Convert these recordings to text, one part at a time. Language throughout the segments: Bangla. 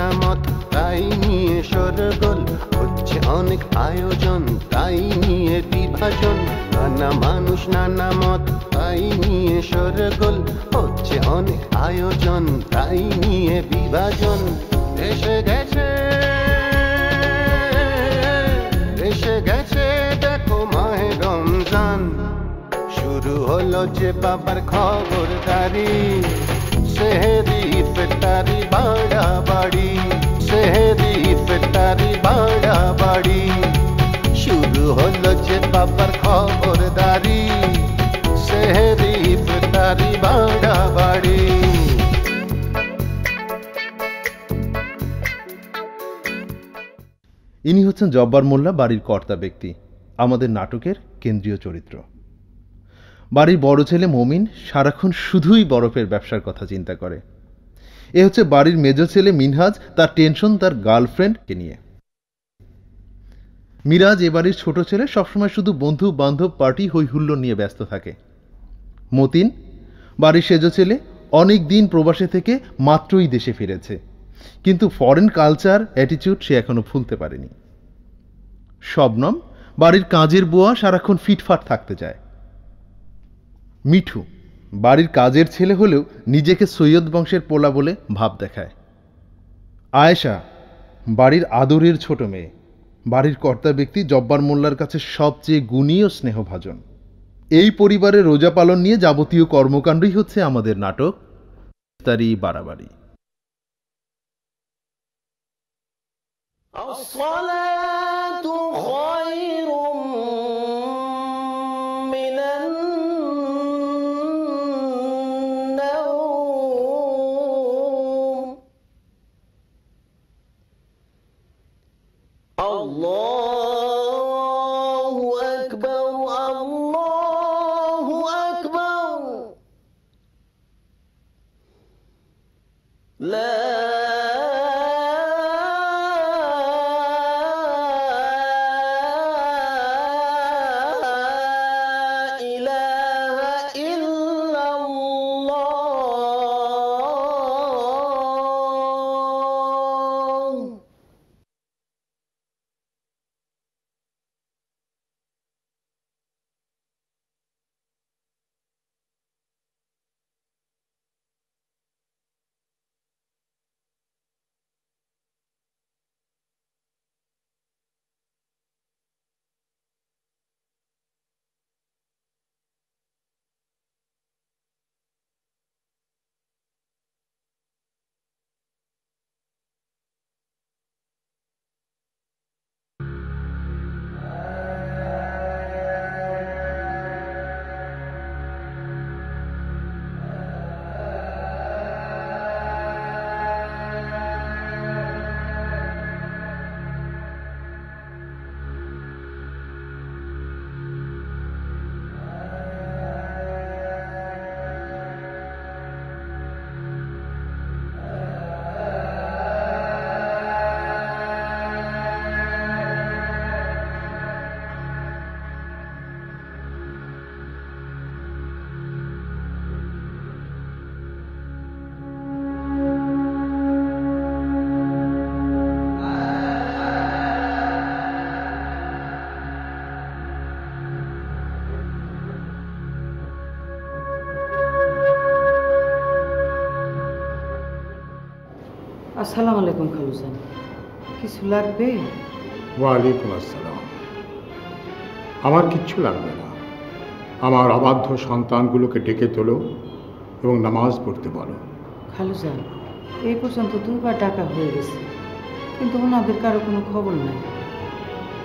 নামত তাই নিয়ে সরগোল হচ্ছে অনেক আয়োজন তাই নিয়ে বিভাজন নানা মানুষ নানা মত তাই নিয়ে সরগোল হচ্ছে অনেক আয়োজন তাই নিয়ে বিভাজন এসে গেছে দেখো মাহে রমজান শুরু হলো যে বাবার খবরদারি सेहरी इफ्तारी बाड़ा बाड़ी सेहरी इफ्तारी बाड़ा बाड़ी शुरू होलो जे बाबर खबरदारी सेहरी इफ्तारी बाड़ा बाड़ी इनी हच्छेन जब्बार मोल्ला बाड़ीर कर्ता व्यक्ति आमादेर नाटकेर केंद्रीय चरित्र বাড়ির বড় ছেলে মমিন সারাক্ষণ শুধুই বরফের ব্যবসার কথা চিন্তা করে। এ হচ্ছে বাড়ির মেজো ছেলে মিনহাজ, তার টেনশন তার গার্লফ্রেন্ডকে নিয়ে। মিরাজ এ বাড়ির ছোট ছেলে, সবসময় শুধু বন্ধু বান্ধব পার্টি হই হুল্লোড় নিয়ে ব্যস্ত থাকে। মতিন বাড়ির সেজো ছেলে, অনেক দিন প্রবাসে থেকে মাত্রই দেশে ফিরেছে, কিন্তু ফরেন কালচার অ্যাটিটিউড সে এখনো ভুলতে পারেনি। শবনম বাড়ির কাজের বুয়া, সারাক্ষণ ফিটফাট থাকতে চায়। মিঠু বাড়ির কাজের ছেলে হলেও নিজেকে সৈয়দ বংশের পোলা বলে ভাব দেখায়। আয়েশা বাড়ির আদরের ছোট মেয়ে, বাড়ির কর্তা ব্যক্তি জব্বার মোল্লার কাছে সবচেয়ে গুণী ও স্নেহভাজন। এই পরিবারে রোজা পালন নিয়ে যাবতীয় কর্মকাণ্ডই হচ্ছে আমাদের নাটক তারি বাড়াবাড়ি। আসসালামু আলাইকুম খালুজান, কিছু লাগবে? ওয়ালাইকুম আসসালাম। আমার কিচ্ছু লাগবে না। আমার অবাধ্য সন্তানগুলোকে ডেকে তোলো এবং নামাজ পড়তে বলো। খালুজান, এই পর্যন্ত দুবার ডাকা হয়ে গেছে, কিন্তু ওনাদের কারো কোনো খবর নাই।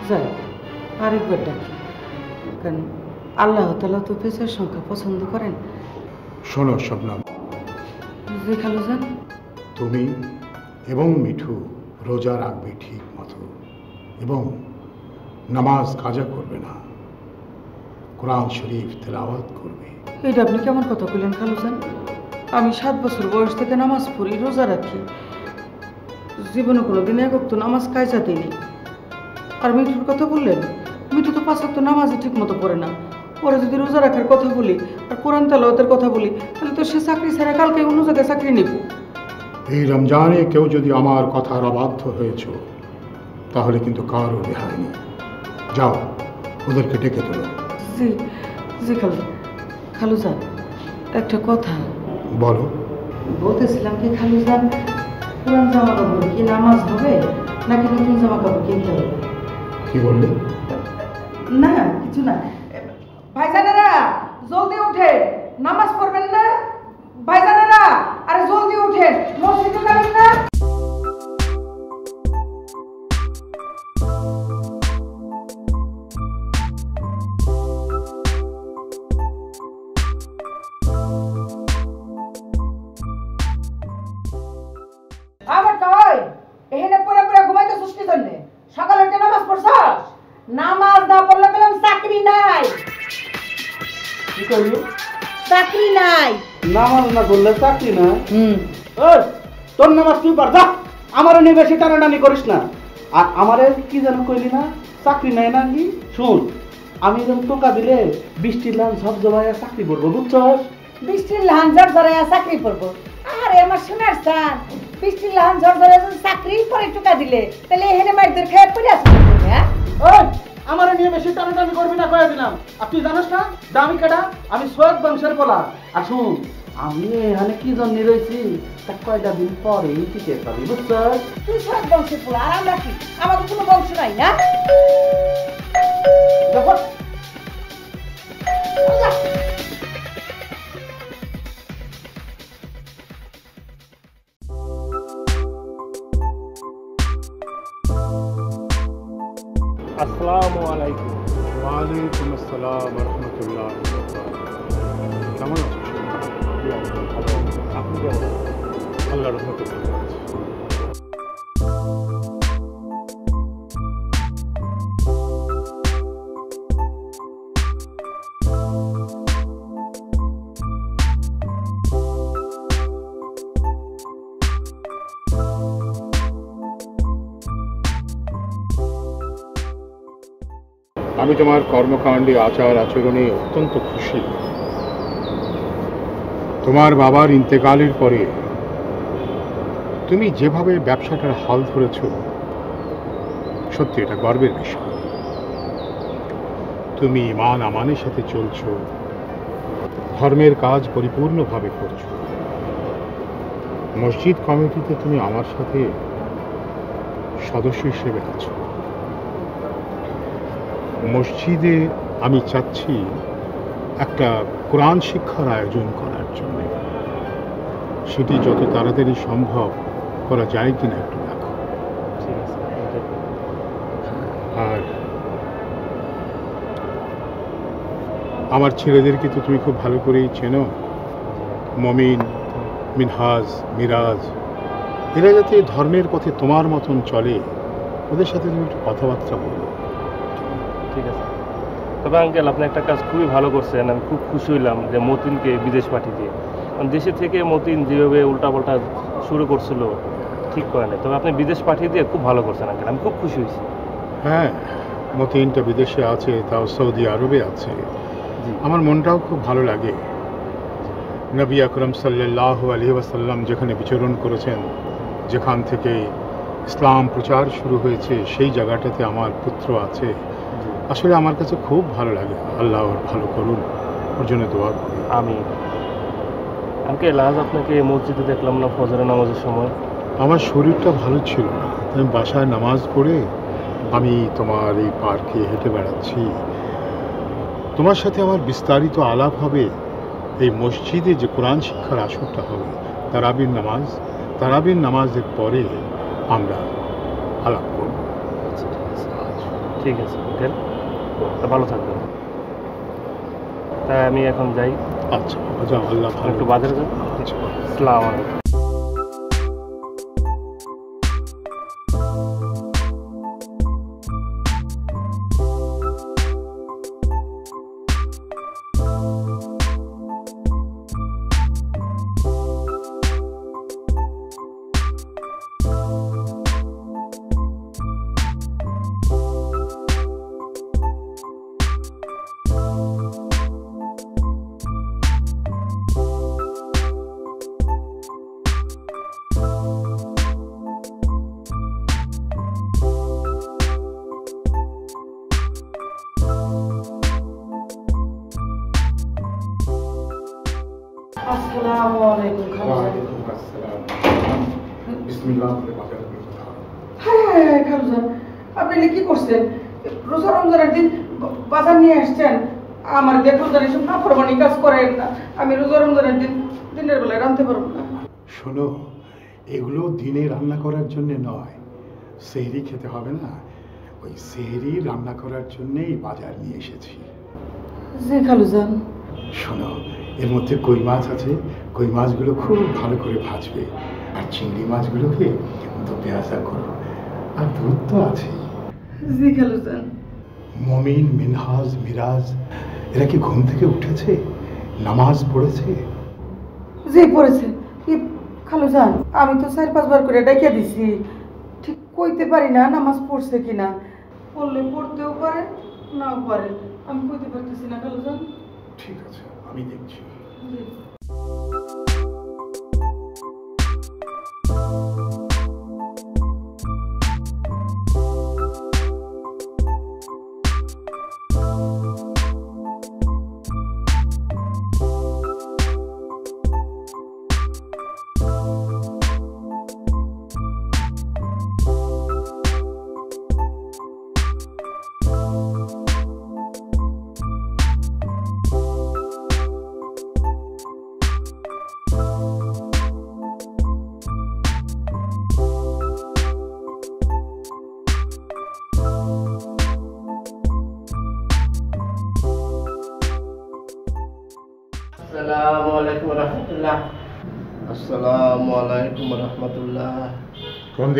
যাই আরেকবার ডাকি, কারণ আল্লাহ তাআলা তো পেশার সংখ্যা পছন্দ করেন। শোনো শবনম, বুঝলে খালুজান, তুমি এবং মিঠু রোজা রাখবে ঠিক মতো এবং নামাজ কাজা করবে না, কোরআন শরীফ তেলাওয়াত করবে। এটা আপনি কেমন কথা বললেন খালুজান? আমি 7 বছর বয়স থেকে নামাজ পড়ি, রোজা রাখি, জীবনে কোনোদিন একক্ত নামাজ কাজা দিইনি। আর মিঠুর কথা বললেন, মিঠু তো 5 ওয়াক্ত নামাজই ঠিক মতো পড়ে না। ওরা যদি রোজা রাখার কথা বলি আর কোরআন তেলাওয়াতের কথা বলি, তাহলে তো সে চাকরি ছাড়া কালকে অন্য জায়গায় চাকরি নেব। এই রমজানে কেউ যদি আমার কথা আবদ্ধ হয়েছে তাহলে কিন্তু কারো রেহাই নেই। যাও ওদেরকে ডেকে তোলো। জি জি খালু খালু সাহেব একটা কথা। বলো। বলতেছিলাম কি খালু সাহেব পুরান জামা কাপড় কি নামাজ হবে নাকি নতুন জামা কাপড় কিনতে হবে? কি বললে? না কিছু না। ভাইজানেরা জলদি উঠে নামাজ পড়বেন না? ভাইজানেরা আরে জলদি উঠে মসজিদে যাবেন না? আমার কই এখানে পুরো পুরো ঘুমাইতে সুষ্টি জন্যে সকালে উঠে নামাজ পড়ছস? নামাজ না পড়লে বললাম চাকরি নাই। কি কইলো? চাকরি নাই। নামাজ না করলে চাকরি না। ওই তোর নামাজ তুই পড় যা, আমারে নিয়ে বেশি টানাটানি করিস না। আর আমারে কি জানো কইলি না চাকরি নাই নাকি? শুন আমি যখন টোকা দিলে বৃষ্টির লান সব জবাইয়া চাকরি পড়বো, বুঝছস? বৃষ্টির লান সব জবাইয়া চাকরি পড়বো? আরে আমার শোনার স্যার বৃষ্টির লান সব জবাইয়া চাকরি পড়ে টোকা দিলে তাহলে এখানে মাইরদের খেয়ে পড়ে আসবি। হ্যাঁ ওই আমারে নিয়ে বেশি টানাটানি করবি না কইয়া দিলাম। আর তুই জানিস না দামি কাটা আমি সৈয়দ বংশের পোলা। আর শুন আমি এখানে কি জন্য রয়েছি তা কয়টা দিন পরেই টিকে পাবি, বুঝছস? তুই সৈয়দ বংশের পোলা আর আমরা কি? আমাদের কোনো বংশ নাই না। দেখো আমি তোমার কর্মকাণ্ডে আচার আচরণে অত্যন্ত খুশি। তোমার বাবার ইন্তেকালের পরে তুমি যেভাবে ব্যবসাটার হাল ধরেছ সত্যি এটা গর্বের বিষয়। তুমি ইমান আমানের সাথে চলছ, ধর্মের কাজ পরিপূর্ণভাবে করছো। মসজিদ কমিটিতে তুমি আমার সাথে সদস্য হিসেবে আছো। মসজিদে আমি চাচ্ছি একটা কোরআন শিক্ষার আয়োজন করার জন্য, সেটি যত তাড়াতাড়ি সম্ভব করা যায় কিনা একটু দেখো। আর আমার ছেলেদেরকে তো তুমি খুব ভালো করেই চেনো, মমিন, মিনহাজ, মিরাজ, এরা যাতে ধর্মের পথে তোমার মতন চলে ওদের সাথে তুমি একটু কথাবার্তা বলো। ঠিক আছে। তবে আঙ্কেল আপনি একটা কাজ খুবই ভালো করছেন, আমি খুব খুশি হইলাম যে মতিনকে বিদেশ পাঠিয়ে দিয়ে। কারণ দেশে থেকে মতিন যেভাবে উল্টাপাল্টা শুরু করছিল ঠিক করে নাই, তবে আপনি বিদেশ পাঠিয়ে দিয়ে খুব ভালো করছেন আঙ্কেল, আমি খুব খুশি হয়েছি। হ্যাঁ মতিনটা বিদেশে আছে, তাও সৌদি আরবে আছে। আমার মনটাও খুব ভালো লাগে। নবী আকরম সাল্লাল্লাহু আলাইহি ওয়াসাল্লাম যেখানে বিচরণ করেছেন, যেখান থেকে ইসলাম প্রচার শুরু হয়েছে সেই জায়গাটাতে আমার পুত্র আছে। আসলে আমার কাছে খুব ভালো লাগে। আল্লাহ ওর ভালো করুন, ওর জন্য দোয়া করি। আমি আমাকে লাজ আপনাকে মসজিদে দেখলাম না ফজরের নামাজের সময়। আমার শরীরটা ভালো ছিল না, আমি বাসায় নামাজ পড়ে আমি তোমার এই পার্কে হেঁটে বেড়াচ্ছি। তোমার সাথে আমার বিস্তারিত আলাপ হবে এই মসজিদে যে কোরআন শিক্ষার আসরটা হবে তারাবির নামাজের পরে আমরা আলাপ করব। ঠিক আছে আঙ্কেল, ভালো থাকবেন। তাই আমি এখন যাই। আচ্ছা যাও, আল্লাহ একটু বাজারে যান। আসসালামু আলাইকুম। रोजा रमजान दिन बाजार नहीं आसमानी क्या करें रोजा रमजान दिन दिन बेला रानते शोनो एगुलो दिन रान्ना करार जन्य नय सेहरी खेते हबे ना ओई सेहरी रान्ना करार जन्यई बाजार निये एसेछि जे खालुजान शोनो एर मध्ये कई माछ आछे कई माछगुलो खूब भालो करे भाजबे आर चिंगड़ी माछगुलोके दो पेयासा करो आर दूध तो आछेई जी खालुजान मुमिन मिनहाज मिराज एरा कि घुम थेके उठेछे नामाज पड़ेछे जी पड़ेछे खालुजान आमी तो 4-5 बार करे डाकिया दिछि ठीक কইতে পারি না নামাজ পড়ছে কিনা বললে পড়তেও পারে নাও পারে আমি কইতে পারতেছি না খালুজান ঠিক আছে আমি দেখছি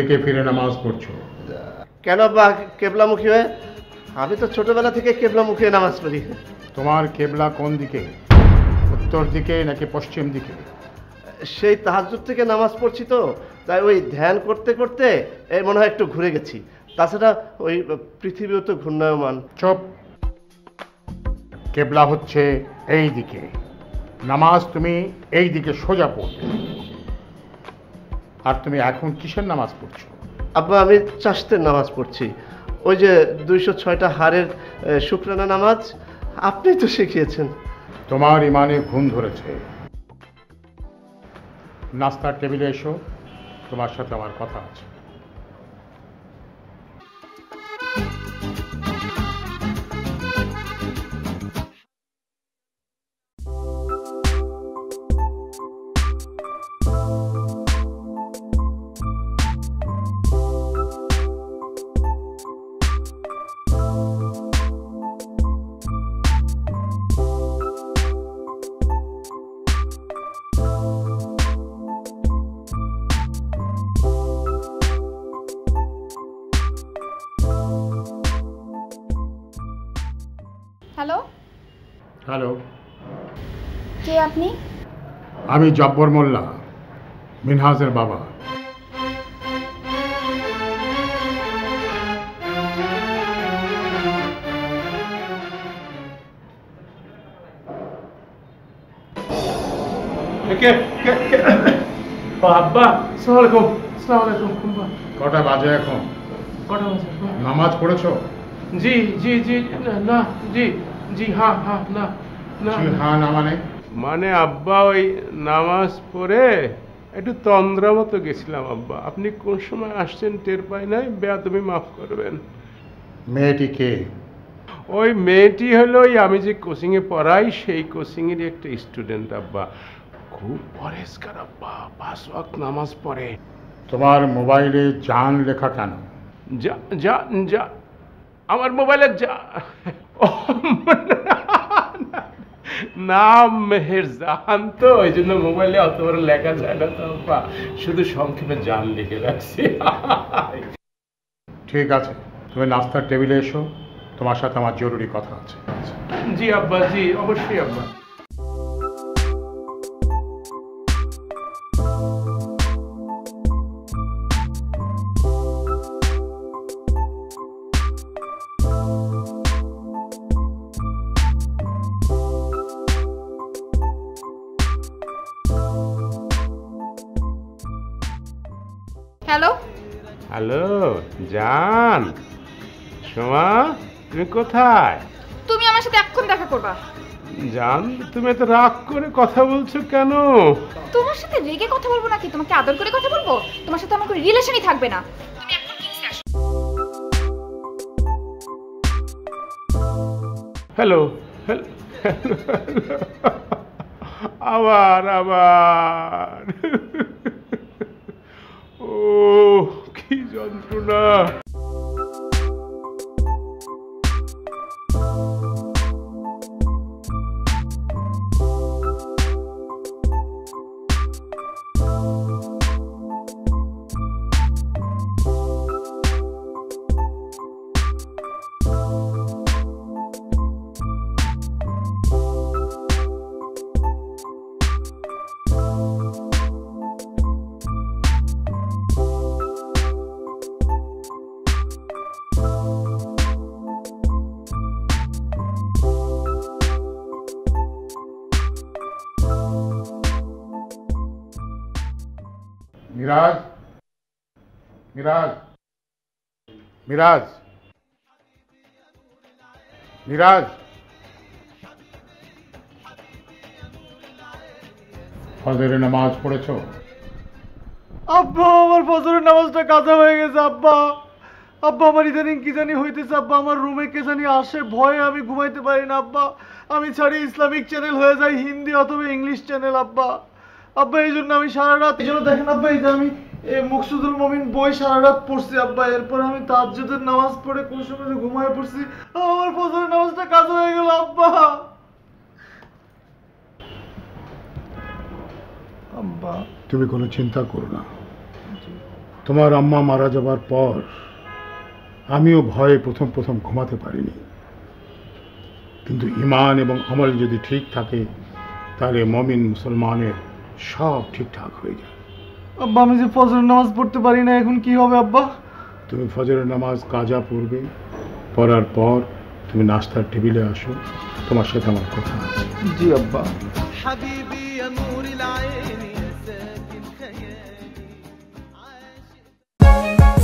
घूर्णायमान चुप केबला होच्छे नामाज तुम्हें एक दिके सोजा पड़ते আর তুমি এখন কিসের নামাজ পড়ছো আব্বা আমি চাশতের নামাজ পড়ছি ওই যে 206 টা হারের শুকরানা নামাজ আপনি তো শিখিয়েছেন তোমার ইমানে ঘুম ধরেছে নাস্তার টেবিলে এসো তোমার সাথে আমার কথা আছে आमी जब्बर मोल्ला मिनहाजेर बाबा बाबा कटा बजे एखन नामाज पढ़ेछो जी जी जी ना जी जी हाँ हाँ ना ना हाँ ना माने माने अब्बा ओई नामाज पढ़े एकटु तंद्रा मतो गेछिलाम अब्बा आपनी कोन समय आसछेन टेर पाई नाई बेयादबी माफ करबेन मेटी के ओई मेटी हलो आमी जे कोचिंगे पढ़ाई सेई कोचिंगेर एकटा स्टूडेंट अब्बा खूब परहेजगार अब्बा 5 वक्त नामाज पढ़े तोमार मोबाइले जान लेखा केन जा जा जा आमार मोबाइले जा नाम मेहरजान तो मोबाइले अत बड़ा लेखा जाए ना तो शुद्ध संक्षेप में जान लिखे रखी ठीक है तुम्हें नास्तार टेबिले एसो तुम्हारे साथ आमार जरूरी कथा आछे जी अब्बा जी अवश्य अब्बा जान शोमा तुम कोथाय तुम आमार साथे एखन देखा करबा जान तुम এত রাগ করে কথা বলছো কেন? তোমার সাথে রেগে কথা বলবো নাকি তোমাকে আদর করে কথা বলবো? তোমার সাথে আমার কোনো রিলেশনই থাকবে না। তুমি এখন কিংসে আসো। হ্যালো হ্যালো আবার আবার ও কি যন্ত্রণা। मिराज, मिराज, मिराज, मिराज, फजरेर नमाज पढ़ेछो? अब्बा आमार फजरेर नमाजटा काजा होये गेछे अब्बा। अब्बा आमार इदानीं कि जानी हइतेछे अब्बा, आमार रूमे के जानी आसे भये आमी घुमाइते पारि ना अब्बा। आमी छाड़ी इस्लामिक चैनल हये जाय हिंदी अथवा इंग्लिश चैनल अब्बा। अब्बा ये जो नामी सारा रात ये जो देखना अब्बा ये जामी ये मुक्सुदुल मोमिन बॉय सारा रात पोस्टे अब्बा यार पर हमें ताज्जुद नमाज पढ़े कोशिश में तो घुमाए पोस्टे और पोस्टे नमाज तो काजू है क्या अब्बा? अब्बा तुम्हें कोनो चिंता करो ना, तुम्हारा अम्मा मारा जबार पौर आमियो भाई प्रथम प्रथम घुमाते पारी नहीं, किंतु ईमान एवं अमल यदि ठीक ठाके तारे मोमिन मुसलमाने सब ठीक ठाक हो जाए। अब्बा आमी जे फजर नमाज पढ़ते पारी ना एखन कि होबे अब्बा? तुम फजर नमाज काजा पड़बे, पढ़ार पर तुम नाश्तार टेबिले आसो, तुम्हार साथे आमार कथा आछे। जी अब्बा।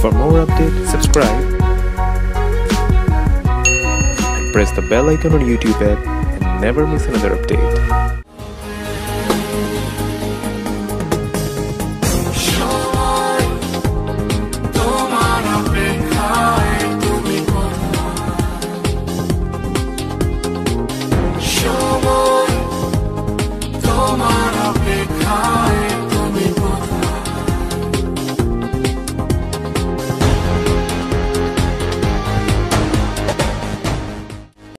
For more updates, subscribe and press the bell icon on YouTube app and never miss another update.